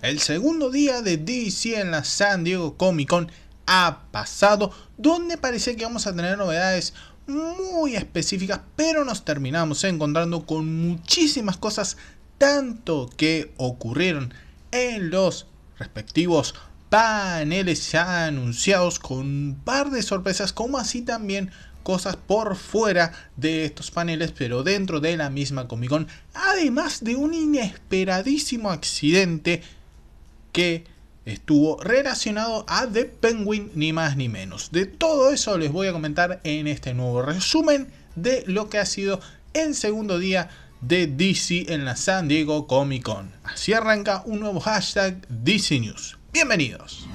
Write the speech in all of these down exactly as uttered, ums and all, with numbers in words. El segundo día de D C en la San Diego Comic Con ha pasado, donde parece que vamos a tener novedades muy específicas, pero nos terminamos encontrando con muchísimas cosas, tanto que ocurrieron en los respectivos paneles ya anunciados, con un par de sorpresas, como así también cosas por fuera de estos paneles, pero dentro de la misma Comic Con, además de un inesperadísimo accidente que estuvo relacionado a The Penguin, ni más ni menos. De todo eso les voy a comentar en este nuevo resumen de lo que ha sido el segundo día de D C en la San Diego Comic Con. Así arranca un nuevo hashtag D C News. Bienvenidos.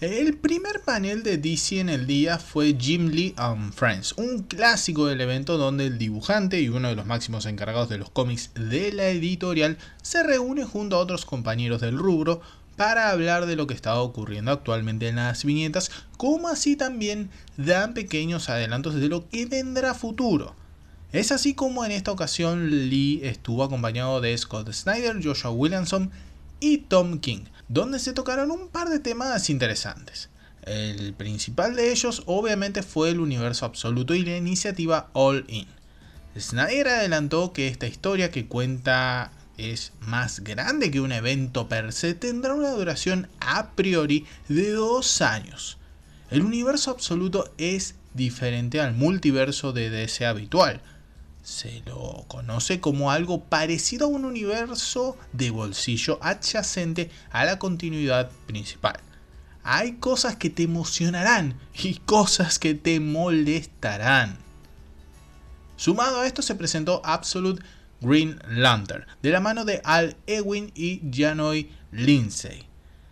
El primer panel de D C en el día fue Jim Lee and Friends, un clásico del evento donde el dibujante y uno de los máximos encargados de los cómics de la editorial se reúne junto a otros compañeros del rubro para hablar de lo que está ocurriendo actualmente en las viñetas, como así también dan pequeños adelantos de lo que vendrá a futuro. Es así como en esta ocasión Lee estuvo acompañado de Scott Snyder, Joshua Williamson y Tom King, donde se tocaron un par de temas interesantes. El principal de ellos obviamente fue el universo absoluto y la iniciativa All In. Snyder adelantó que esta historia, que cuenta es más grande que un evento per se, tendrá una duración a priori de dos años. El universo absoluto es diferente al multiverso de D C habitual. Se lo conoce como algo parecido a un universo de bolsillo adyacente a la continuidad principal. Hay cosas que te emocionarán y cosas que te molestarán. Sumado a esto se presentó Absolute Green Lantern, de la mano de Al Ewing y Jan Lindsay.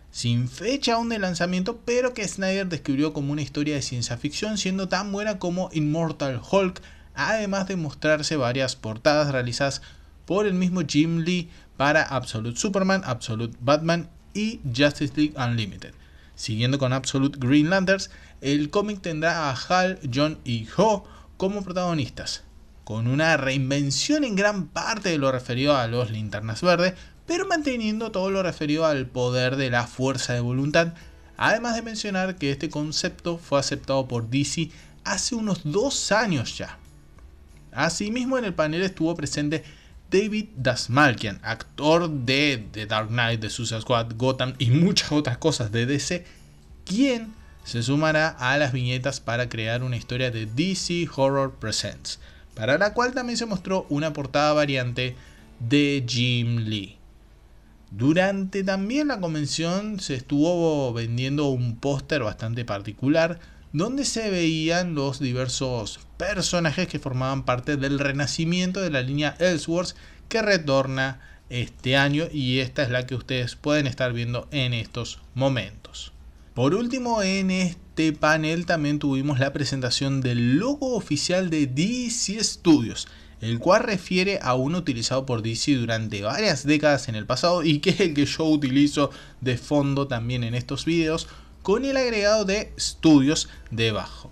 Sin fecha aún de lanzamiento, pero que Snyder describió como una historia de ciencia ficción, siendo tan buena como Immortal Hulk, además de mostrarse varias portadas realizadas por el mismo Jim Lee para Absolute Superman, Absolute Batman y Justice League Unlimited. Siguiendo con Absolute Green Lanterns, el cómic tendrá a Hal, John y Ho como protagonistas, con una reinvención en gran parte de lo referido a los linternas verdes, pero manteniendo todo lo referido al poder de la fuerza de voluntad, además de mencionar que este concepto fue aceptado por D C hace unos dos años ya. Asimismo, en el panel estuvo presente David Dastmalchian, actor de The Dark Knight, de Suicide Squad, Gotham y muchas otras cosas de D C, quien se sumará a las viñetas para crear una historia de D C Horror Presents, para la cual también se mostró una portada variante de Jim Lee. Durante también la convención se estuvo vendiendo un póster bastante particular, donde se veían los diversos personajes que formaban parte del renacimiento de la línea Elseworlds, que retorna este año, y esta es la que ustedes pueden estar viendo en estos momentos. Por último, en este panel también tuvimos la presentación del logo oficial de D C Studios, el cual refiere a uno utilizado por D C durante varias décadas en el pasado y que es el que yo utilizo de fondo también en estos videos, con el agregado de estudios debajo.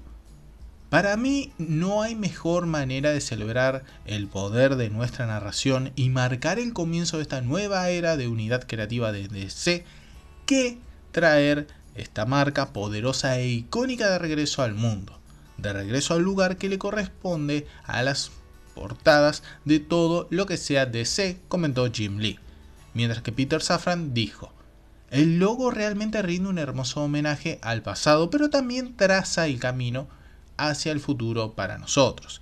Para mí no hay mejor manera de celebrar el poder de nuestra narración y marcar el comienzo de esta nueva era de unidad creativa de D C que traer esta marca poderosa e icónica de regreso al mundo, de regreso al lugar que le corresponde a las portadas de todo lo que sea D C, comentó Jim Lee, mientras que Peter Safran dijo: el logo realmente rinde un hermoso homenaje al pasado, pero también traza el camino hacia el futuro para nosotros.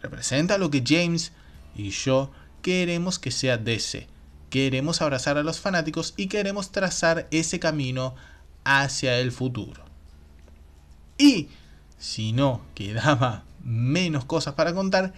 Representa lo que James y yo queremos que sea D C. Queremos abrazar a los fanáticos y queremos trazar ese camino hacia el futuro. Y si no quedaba menos cosas para contar,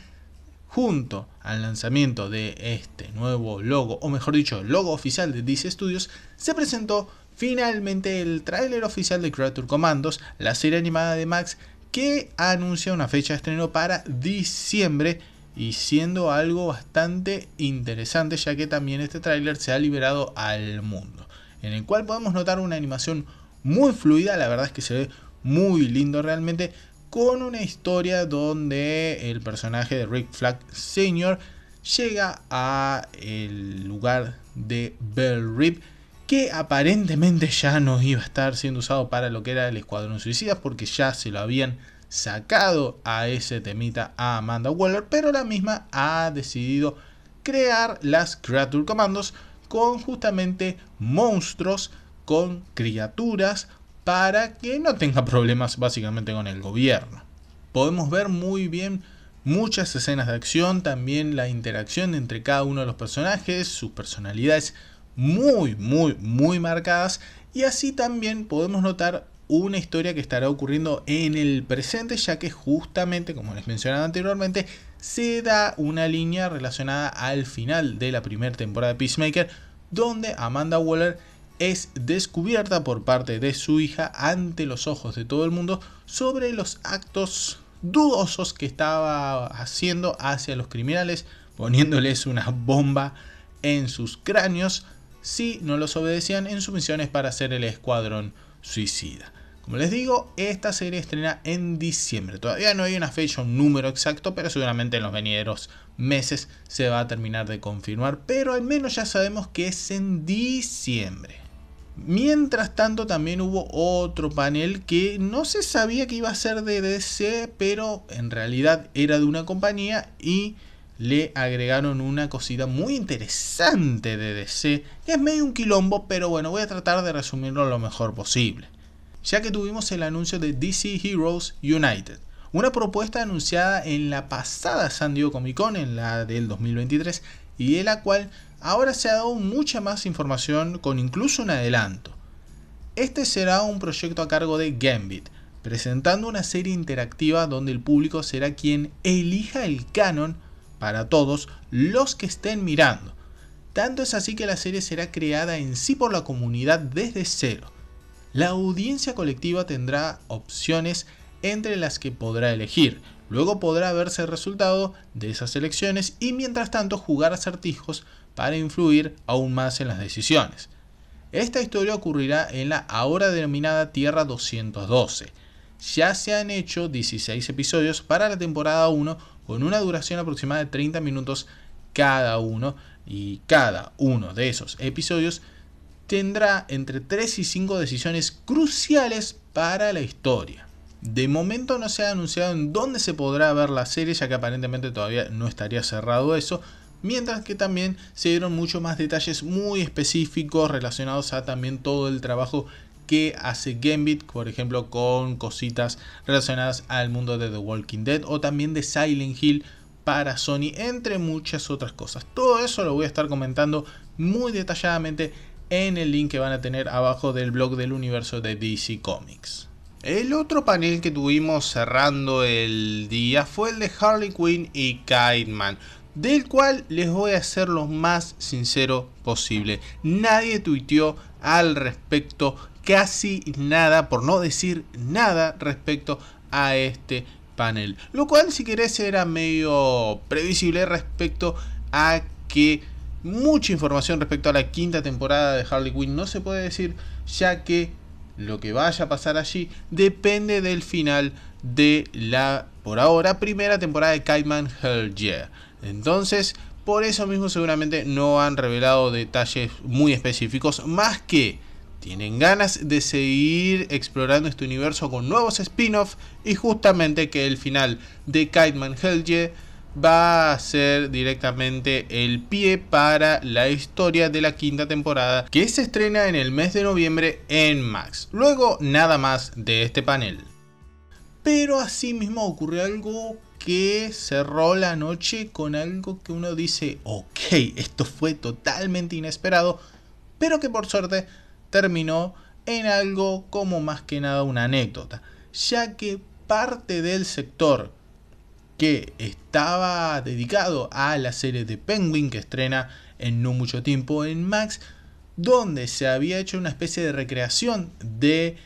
junto al lanzamiento de este nuevo logo, o mejor dicho, logo oficial de D C Studios, se presentó finalmente el tráiler oficial de Creature Commandos, la serie animada de Max, que anuncia una fecha de estreno para diciembre, y siendo algo bastante interesante, ya que también este tráiler se ha liberado al mundo, en el cual podemos notar una animación muy fluida. La verdad es que se ve muy lindo realmente, con una historia donde el personaje de Rick Flag senior llega a el lugar de Bell Reap, que aparentemente ya no iba a estar siendo usado para lo que era el Escuadrón Suicida, porque ya se lo habían sacado a ese temita a Amanda Waller, pero la misma ha decidido crear las Creature Commandos con justamente monstruos, con criaturas, para que no tenga problemas básicamente con el gobierno. Podemos ver muy bien muchas escenas de acción, también la interacción entre cada uno de los personajes, sus personalidades muy, muy, muy marcadas, y así también podemos notar una historia que estará ocurriendo en el presente, ya que justamente, como les mencionaba anteriormente, se da una línea relacionada al final de la primera temporada de Peacemaker, donde Amanda Waller es descubierta por parte de su hija ante los ojos de todo el mundo sobre los actos dudosos que estaba haciendo hacia los criminales, poniéndoles una bomba en sus cráneos si no los obedecían en sus misiones para hacer el Escuadrón Suicida. Como les digo, esta serie estrena en diciembre. Todavía no hay una fecha, un número exacto, pero seguramente en los venideros meses se va a terminar de confirmar. Pero al menos ya sabemos que es en diciembre. Mientras tanto, también hubo otro panel que no se sabía que iba a ser de D C, pero en realidad era de una compañía y le agregaron una cosita muy interesante de D C. Es medio un quilombo, pero bueno, voy a tratar de resumirlo lo mejor posible, ya que tuvimos el anuncio de D C Heroes United, una propuesta anunciada en la pasada San Diego Comic Con, en la del dos mil veintitrés, y de la cual ahora se ha dado mucha más información, con incluso un adelanto. Este será un proyecto a cargo de Gambit, presentando una serie interactiva donde el público será quien elija el canon para todos los que estén mirando. Tanto es así que la serie será creada en sí por la comunidad desde cero. La audiencia colectiva tendrá opciones entre las que podrá elegir. Luego podrá verse el resultado de esas elecciones y mientras tanto jugar acertijos para influir aún más en las decisiones. Esta historia ocurrirá en la ahora denominada Tierra doscientos doce. Ya se han hecho dieciséis episodios para la temporada uno, con una duración aproximada de treinta minutos cada uno, y cada uno de esos episodios tendrá entre tres y cinco decisiones cruciales para la historia. De momento no se ha anunciado en dónde se podrá ver la serie, ya que aparentemente todavía no estaría cerrado eso, mientras que también se dieron muchos más detalles muy específicos relacionados a también todo el trabajo que hace Gambit, por ejemplo, con cositas relacionadas al mundo de The Walking Dead o también de Silent Hill para Sony, entre muchas otras cosas. Todo eso lo voy a estar comentando muy detalladamente en el link que van a tener abajo del blog del universo de D C Comics. El otro panel que tuvimos cerrando el día fue el de Harley Quinn y Kite Man, del cual les voy a ser lo más sincero posible. Nadie tuiteó al respecto, casi nada, por no decir nada respecto a este panel, lo cual, si querés, era medio previsible respecto a que mucha información respecto a la quinta temporada de Harley Quinn no se puede decir, ya que lo que vaya a pasar allí depende del final de la, por ahora, primera temporada de Kite Man Hell Yeah. Entonces, por eso mismo seguramente no han revelado detalles muy específicos, más que tienen ganas de seguir explorando este universo con nuevos spin-offs, y justamente que el final de Kite Man Hell Yeah va a ser directamente el pie para la historia de la quinta temporada, que se estrena en el mes de noviembre en Max. Luego, nada más de este panel. Pero asimismo ocurrió algo que cerró la noche con algo que uno dice, ok, esto fue totalmente inesperado, pero que por suerte terminó en algo como más que nada una anécdota, ya que parte del sector que estaba dedicado a la serie de Penguin, que estrena en no mucho tiempo en Max, donde se había hecho una especie de recreación de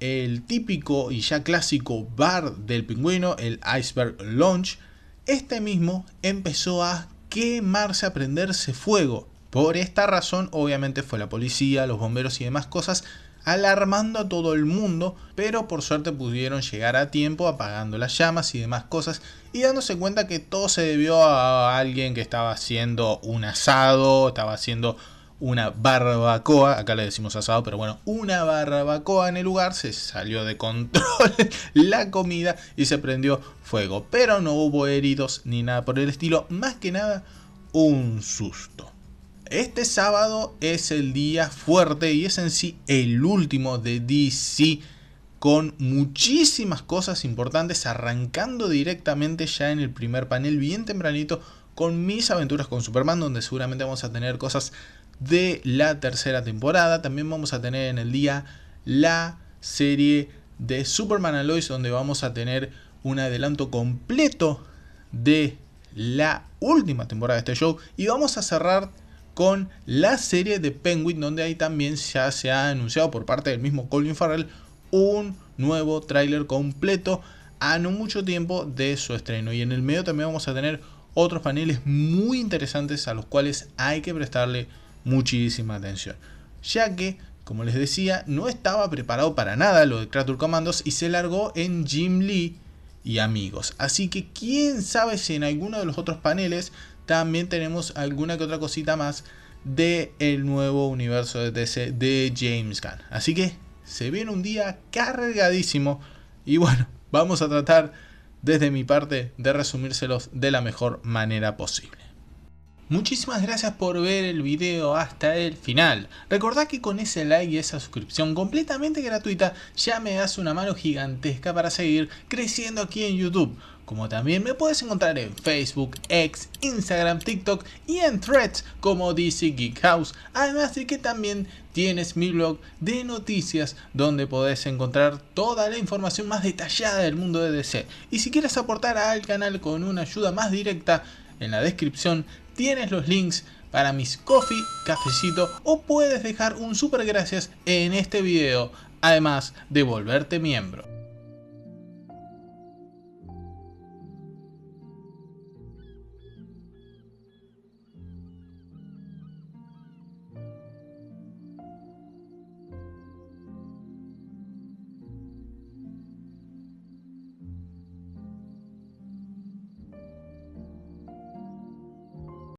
el típico y ya clásico bar del pingüino, el Iceberg Lounge, este mismo empezó a quemarse, a prenderse fuego. Por esta razón, obviamente, fue la policía, los bomberos y demás cosas alarmando a todo el mundo, pero por suerte pudieron llegar a tiempo apagando las llamas y demás cosas y dándose cuenta que todo se debió a alguien que estaba haciendo un asado, estaba haciendo una barbacoa, acá le decimos asado, pero bueno, una barbacoa en el lugar, se salió de control la comida y se prendió fuego, pero no hubo heridos ni nada por el estilo, más que nada un susto. Este sábado es el día fuerte y es en sí el último de D C con muchísimas cosas importantes, arrancando directamente ya en el primer panel bien tempranito con Mis Aventuras con Superman, donde seguramente vamos a tener cosas de la tercera temporada. También vamos a tener en el día la serie de Superman and Lois, donde vamos a tener un adelanto completo de la última temporada de este show. Y vamos a cerrar con la serie de Penguin, donde ahí también ya se ha anunciado por parte del mismo Colin Farrell un nuevo tráiler completo a no mucho tiempo de su estreno. Y en el medio también vamos a tener otros paneles muy interesantes a los cuales hay que prestarle muchísima atención, ya que, como les decía, no estaba preparado para nada lo de Creature Commandos y se largó en Jim Lee y amigos. Así que quién sabe si en alguno de los otros paneles también tenemos alguna que otra cosita más de el nuevo universo de D C de James Gunn. Así que se viene un día cargadísimo y bueno, vamos a tratar desde mi parte de resumírselos de la mejor manera posible. Muchísimas gracias por ver el video hasta el final. Recordá que con ese like y esa suscripción completamente gratuita ya me das una mano gigantesca para seguir creciendo aquí en YouTube. Como también me puedes encontrar en Facebook, X, Instagram, TikTok y en Threads como D C Geek House. Además de que también tienes mi blog de noticias donde podés encontrar toda la información más detallada del mundo de D C. Y si quieres aportar al canal con una ayuda más directa, en la descripción tienes los links para mis coffee, cafecito o puedes dejar un super gracias en este video, además de volverte miembro.